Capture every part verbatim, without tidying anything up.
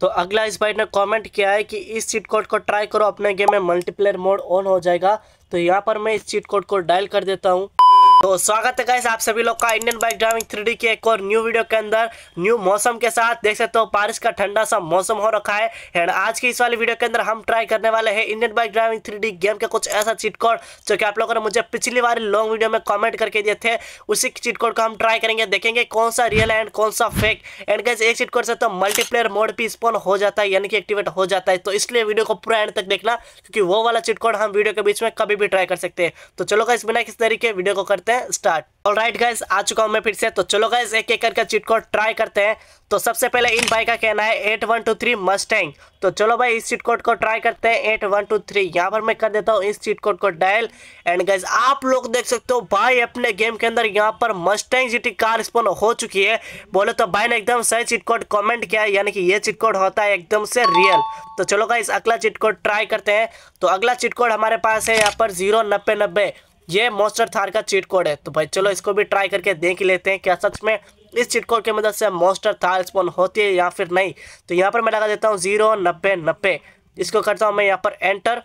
तो अगला इस भाई ने कमेंट किया है कि इस चीट कोड को ट्राई करो अपने गेम में मल्टीप्लेयर मोड ऑन हो जाएगा। तो यहाँ पर मैं इस चीट कोड को डायल कर देता हूँ। तो स्वागत है गाइस आप सभी लोग का Indian bike driving three D के एक और न्यू वीडियो के अंदर न्यू मौसम के साथ। देख सकते हो बारिश का ठंडा सा मौसम हो रखा है एंड आज की इस वाली वीडियो के अंदर हम ट्राई करने वाले हैं Indian bike driving three D game का कुछ ऐसा चीट कोड जो कि आप लोगों ने मुझे पिछली बार लॉन्ग वीडियो में कॉमेंट करके दिए थे। उसी चीट कोड को हम ट्राई करेंगे, देखेंगे कौन सा रियल है एंड कौन सा फेक। एंड गाइस एक चीट कोड से तो मल्टीप्लेयर मोड भी स्पॉन हो जाता है यानी कि एक्टिवेट हो जाता है, तो इसलिए वीडियो को पूरा एंड तक देखना क्योंकि वो वाला चीट कोड हम वीडियो के बीच में कभी भी ट्राई कर सकते हैं। तो चलो गाइस बिना किस तरीके वीडियो को करते हैं स्टार्ट। ऑलराइट गाइस आ चुका हूं मैं फिर से। तो चलो गाइस एक एक करके चीट कोड ट्राई करते हैं। तो सबसे पहले इन भाई का कहना है eight one two three Mustang. तो चलो भाई इस चीट कोड को ट्राई करते हैं एट वन टू थ्री। यहाँ पर मैं कर देता हूँ इस चीट कोड को डायल एंड गाइस आप लोग देख सकते हो भाई अपने गेम के अंदर यहाँ पर मस्टैंग जीटी कार स्पॉन हो चुकी है। बोले तो भाई ने एकदम सही चीट कोड कमेंट किया है यानी कि ये चीट कोड होता है एकदम से रियल। तो चलो गाइस अगला चीट कोड ट्राई करते हैं। तो अगला चीट कोड हमारे पास है यहाँ पर जीरो नब्बे नब्बे। ये मॉन्स्टर थार का चीट कोड है। तो भाई चलो इसको भी ट्राई करके देख लेते हैं क्या सच में इस चीट कोड की मदद से मॉन्स्टर थार स्पॉन होती है या फिर नहीं। तो यहाँ पर मैं लगा देता हूँ जीरो नब्बे नब्बे, इसको करता हूँ मैं यहाँ पर एंटर।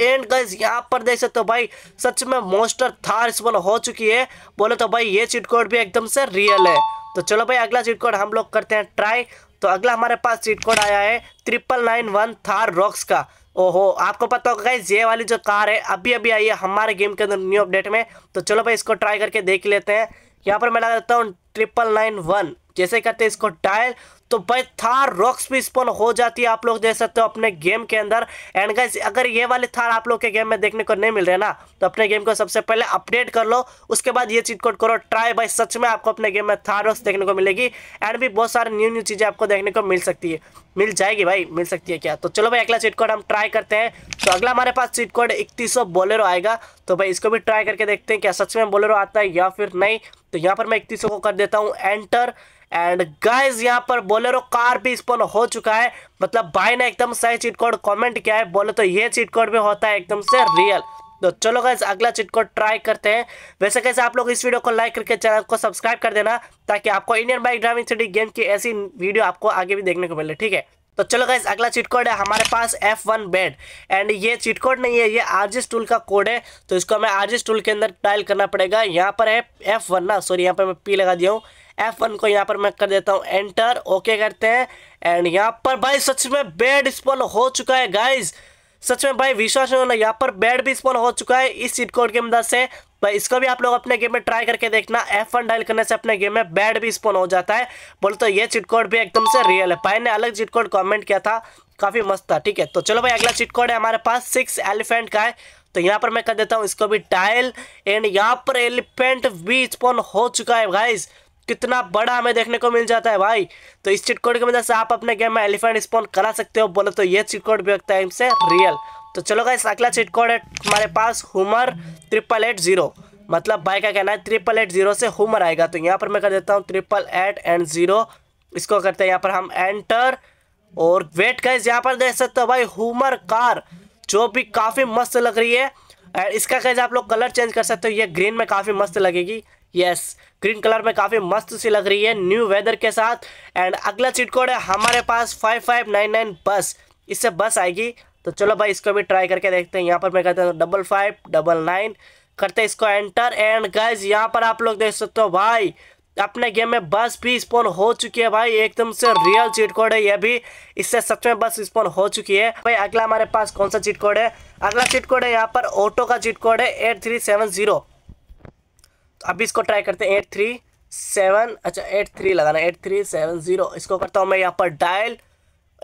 एंड गाइस यहाँ पर देख सकते हो भाई सच में मॉन्स्टर थार स्पॉन हो चुकी है। बोले तो भाई ये चीट कोड भी एकदम से रियल है। तो चलो भाई अगला चीट कोड हम लोग करते हैं ट्राई। तो अगला हमारे पास चीट कोड आया है triple nine one Thar Roxx का। ओहो आपको पता होगा गाइस ये वाली जो कार है अभी अभी आई है हमारे गेम के अंदर न्यू अपडेट में। तो चलो भाई इसको ट्राई करके देख लेते हैं। यहाँ पर मैं लगा देता हूँ ट्रिपल नाइन वन, जैसे करते हैं इसको डायल तो भाई थार रॉक्स भी स्पॉन हो जाती है आप लोग देख सकते हो अपने गेम के अंदर। एंड गाइस अगर ये वाले थार आप लोग के गेम में देखने को नहीं मिल रहे ना तो अपने गेम को सबसे पहले अपडेट कर लो, उसके बाद ये चीट कोड करो ट्राई। भाई सच में आपको अपने गेम में थार रॉक्स देखने को मिलेगी एंड भी बहुत सारी न्यू न्यू चीज़ें आपको देखने को मिल सकती है, मिल जाएगी भाई, मिल सकती है क्या। तो चलो भाई अगला चीट कोड हम ट्राई करते हैं। तो अगला हमारे पास चीट कोड इकतीस सौ बोलेरो आएगा। तो भाई इसको भी ट्राई करके देखते हैं क्या सच में बोलेरो आता है या फिर नहीं। तो यहाँ पर मैं इकतीस सौ को कर देता हूँ एंटर एंड गाइस यहाँ पर बोलेरो कार भी स्पॉन हो चुका है। मतलब भाई ने एकदम सही चीट कोड कमेंट किया है, बोले तो ये चीट कोड भी होता है एकदम से रियल। तो चलो गाइस अगला चीट कोड ट्राई करते हैं। वैसे कैसे आप लोग इस वीडियो को लाइक करके चैनल को सब्सक्राइब कर देना ताकि आपको Indian bike driving three D game की ऐसी वीडियो आपको आगे भी देखने को मिले, ठीक है। तो चलो गाइस अगला चीट कोड है हमारे पास एफ वन बेड एंड ये चीट कोड नहीं है, ये आरजीएस टूल का कोड है। तो इसको हमें आरजीएस टूल के अंदर डायल करना पड़ेगा। यहाँ पर है एफ वन ना, सॉरी यहाँ पर मैं पी लगा दिया हूँ। एफ वन को यहाँ पर मैं कर देता हूँ एंटर, ओके करते हैं एंड यहाँ पर भाई सच में बेड स्पॉन हो चुका है। गाइज सच में भाई विश्वास नहीं होना, यहाँ पर बेड भी स्पॉन हो चुका है इस चीट कोड की मदद से। भाई इसको भी आप लोग अपने गेम में ट्राई करके देखना। एफ वन डायल करने से अपने गेम में बैड भी स्पॉन हो जाता है। बोले तो ये चीट कोड भी एकदम से रियल है। भाई ने अलग चीट कोड कमेंट किया था, काफ़ी मस्त था, ठीक है। तो चलो भाई अगला चीट कोड है हमारे पास सिक्स एलिफेंट का है। तो यहाँ पर मैं कर देता हूँ इसको भी डायल एंड यहाँ पर एलिफेंट भी स्पॉन हो चुका है। गाइज कितना बड़ा हमें देखने को मिल जाता है भाई। तो इस चीट कोड की मदद से आप अपने गेम में एलिफेंट स्पॉन करा सकते हो। बोले तो ये चीट कोड भी लगता है इनसे रियल। तो चलो गाइस अगला चीट कोड है हमारे पास हुमर ट्रिपल एट जीरो। मतलब भाई का कहना है ट्रिपल एट जीरो से हुमर आएगा। तो यहाँ पर मैं कर देता हूँ ट्रिपल एट एंड जीरो, इसको करते हैं यहाँ पर हम एंटर और वेट। गाइस यहाँ पर देख सकते हो भाई हुमर कार जो भी काफ़ी मस्त लग रही है एंड इसका गाइस आप लोग कलर चेंज कर सकते हो। ये ग्रीन में काफ़ी मस्त लगेगी, यस ग्रीन कलर में काफ़ी मस्त सी लग रही है न्यू वेदर के साथ। एंड अगला चीट कोड है हमारे पास फाइव फाइव नाइन नाइन बस, इससे बस आएगी। तो चलो भाई इसको भी ट्राई करके देखते हैं। यहाँ पर मैं कहता हूँ डबल फाइव डबल नाइन करते हैं इसको एंटर एंड गाइज यहाँ पर आप लोग देख सकते हो भाई अपने गेम में बस भी स्पॉन हो चुकी है। भाई एकदम से रियल चीट कोड है यह भी, इससे सच में बस स्पॉन हो चुकी है। भाई अगला हमारे पास कौन सा चीट कोड है, अगला चीट कोड है यहाँ पर ऑटो का चीट कोड है एट थ्री सेवन जीरो। अभी इसको ट्राई करते हैं एट थ्री सेवन, अच्छा एट थ्री लगाना एट थ्री सेवन जीरो, इसको करता हूँ मैं यहाँ पर डायल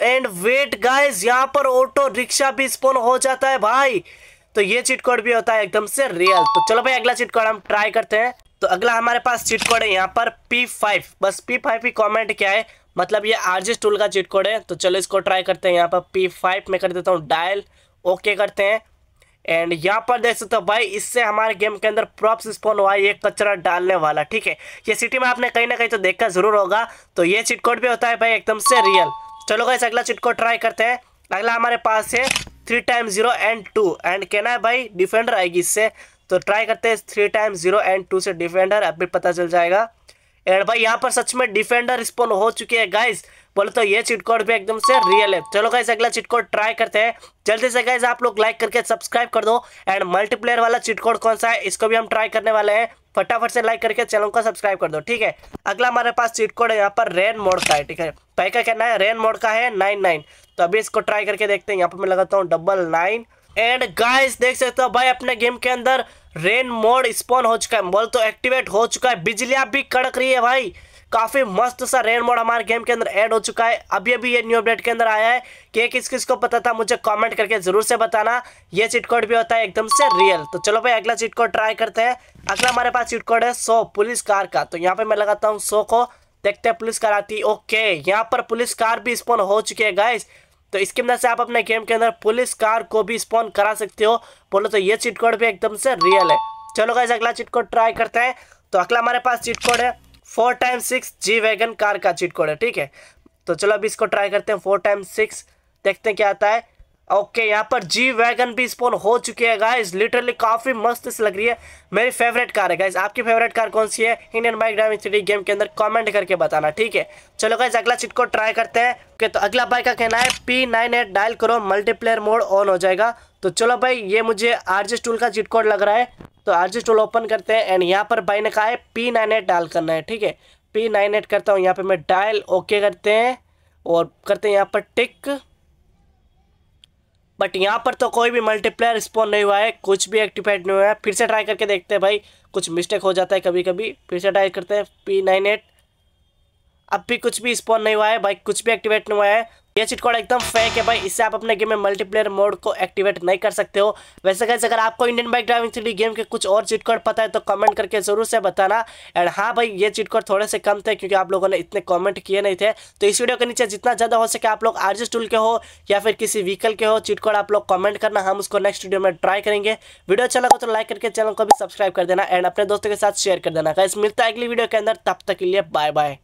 एंड वेट। गाइस यहाँ पर ऑटो रिक्शा भी स्पॉन हो जाता है भाई। तो ये चीट कोड भी होता है एकदम से रियल। तो चलो भाई अगला चीट कोड हम ट्राई करते हैं। तो अगला हमारे पास चीट कोड है यहाँ पर पी फाइव, बस पी फाइव ही कमेंट क्या है, मतलब ये आरजीएस टूल का चीट कोड है। तो चलो इसको ट्राई करते हैं। यहाँ पर पी फाइव में कर देता हूँ डायल, ओके करते हैं एंड यहाँ पर देख सकते हो भाई इससे हमारे गेम के अंदर प्रॉप्स स्पॉन हुआ है ये कचरा डालने वाला, ठीक है। ये सिटी में आपने कहीं ना कहीं तो देखा जरूर होगा। तो ये चीट कोड भी होता है भाई एकदम से रियल। चलो गाइस अगला चीट कोड ट्राई करते हैं। अगला हमारे पास है three time zero and two and कहना है भाई डिफेंडर आएगी इससे। तो ट्राई करते हैं three time zero and two से डिफेंडर, अभी पता चल जाएगा। एंड भाई यहाँ पर सच में डिफेंडर स्पॉन हो चुके हैं गाइस। बोले तो ये चीट कोड भी एकदम से रियल है। चलो गाइस अगला चीट कोड ट्राई करते हैं जल्दी से। गाइस आप लोग लाइक करके सब्सक्राइब कर दो। एंड मल्टीप्लेयर वाला चीट कोड कौन सा है इसको भी हम ट्राई करने वाले हैं। फटाफट से लाइक करके चैनल को सब्सक्राइब कर दो, ठीक है। अगला हमारे पास चीट कोड है यहाँ पर रेन मोड का है, ठीक है। भाई का कहना है रेन मोड का है नाइन नाइन, तो अभी इसको ट्राई करके देखते हैं। यहाँ पर मैं लगाता हूँ डबल नाइन। एंड गाइस देख सकते हो भाई अपने गेम के अंदर रेन मोड स्पॉन हो चुका है, बोल तो एक्टिवेट हो चुका है। बिजलियाँ भी कड़क रही है भाई, काफ़ी मस्त सा रेन मोड हमारे गेम के अंदर ऐड हो चुका है। अभी अभी ये न्यू अपडेट के अंदर आया है, कि किस किस को पता था मुझे कमेंट करके ज़रूर से बताना। ये चीट कोड भी होता है एकदम से रियल। तो चलो भाई अगला चीट कोड ट्राई करते हैं। अगला हमारे पास चीट कोड है सौ पुलिस कार का। तो यहाँ पर मैं लगाता हूँ सौ को, देखते हैं पुलिस कार आती। ओके यहाँ पर पुलिस कार भी स्पॉन हो चुकी है गाइस, तो इसके अंदर से आप अपने गेम के अंदर पुलिस कार को भी स्पॉन करा सकते हो। बोलो तो ये चीट कोड भी एकदम से रियल है। चलो गाइस अगला चीट कोड ट्राई करते हैं। तो अगला हमारे पास चीट कोड है four time six G wagon car का चीट कोड है, ठीक है। तो चलो अभी इसको ट्राई करते हैं फोर टाइम सिक्स, देखते हैं क्या आता है। ओके यहाँ पर जी वैगन भी स्पॉन हो चुकी है गाइस, लिटरली काफ़ी मस्त से लग रही है। मेरी फेवरेट कार है गाइस, आपकी फेवरेट कार कौन सी है Indian bike driving three D game के अंदर कमेंट करके बताना, ठीक है। चलो गाइस अगला चीट कोड ट्राई करते हैं। ओके तो अगला बाइक का कहना है पी नाइन एट डायल करो मल्टीप्लेयर मोड ऑन हो जाएगा। तो चलो भाई ये मुझे आरजे टूल का चीट कोड लग रहा है, तो आरजे टूल ओपन करते हैं। एंड यहाँ पर भाई ने कहा है पी नाइन एट डायल करना है, ठीक है। पी नाइन एट करता हूँ यहाँ पर मैं डायल, ओके करते हैं और करते हैं यहाँ पर टिक। बट यहाँ पर तो कोई भी मल्टीप्लेयर स्पॉन नहीं हुआ है, कुछ भी एक्टिवेट नहीं हुआ है। फिर से ट्राई करके देखते हैं भाई, कुछ मिस्टेक हो जाता है कभी कभी। फिर से ट्राई करते हैं पी नाइन एट, अब भी कुछ भी स्पॉन नहीं हुआ है भाई, कुछ भी एक्टिवेट नहीं हुआ है। ये चीट कोड एकदम फेक है भाई, इससे आप अपने गेम में मल्टीप्लेयर मोड को एक्टिवेट नहीं कर सकते हो। वैसे गाइस अगर आपको Indian bike driving three D game के कुछ और चीट कोड पता है तो कमेंट करके ज़रूर से बताना। एंड हाँ भाई ये चीट कोड थोड़े से कम थे क्योंकि आप लोगों ने इतने कमेंट किए नहीं थे। तो इस वीडियो के नीचे जितना ज़्यादा हो सके आप लोग आरजे टूल के हो या फिर किसी व्हीकल के हो चीट कोड आप लोग कमेंट करना, हम उसको नेक्स्ट वीडियो में ट्राई करेंगे। वीडियो अच्छा लगा तो लाइक करके चैनल को भी सब्सक्राइब कर देना एंड अपने दोस्तों के साथ शेयर कर देना। गाइस मिलता है अगली वीडियो के अंदर, तब तक के लिए बाय बाय।